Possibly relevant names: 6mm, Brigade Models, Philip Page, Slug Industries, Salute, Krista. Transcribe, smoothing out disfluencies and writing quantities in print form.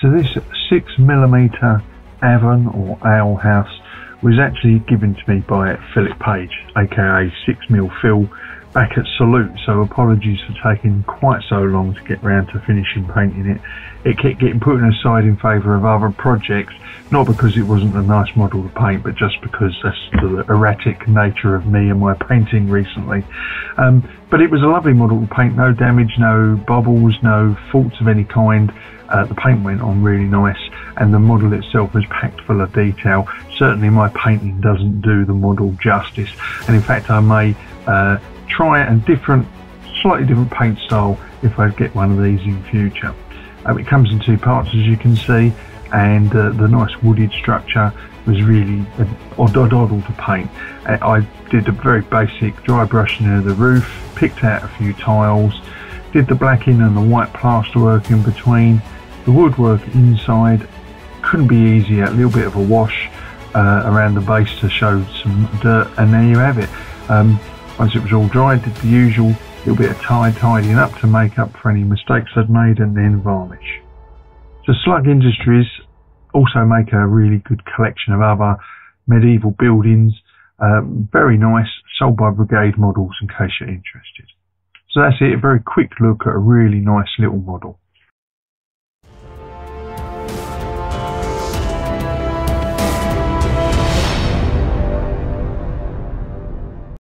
So this 6mm Avon or Ale House was actually given to me by Philip Page, aka 6mm Phil, back at Salute, so apologies for taking quite so long to get round to finishing painting it. It kept getting put aside in favour of other projects, not because it wasn't a nice model to paint, but just because that's the erratic nature of me and my painting recently. But it was a lovely model to paint, no damage, no bubbles, no faults of any kind. The paint went on really nice, and the model itself was packed full of detail. Certainly my painting doesn't do the model justice, and in fact I may try a slightly different paint style if I get one of these in future. It comes in two parts, as you can see, and the nice wooded structure was really an odd to paint. I did a very basic dry brushing of the roof, picked out a few tiles, did the blacking and the white plasterwork in between. The woodwork inside couldn't be easier, a little bit of a wash around the base to show some dirt, and there you have it. Once it was all dried, did the usual little bit of tidying up to make up for any mistakes I'd made, and then varnish. So Slug Industries also make a really good collection of other medieval buildings, very nice, sold by Brigade Models in case you're interested. So that's it, a very quick look at a really nice little model.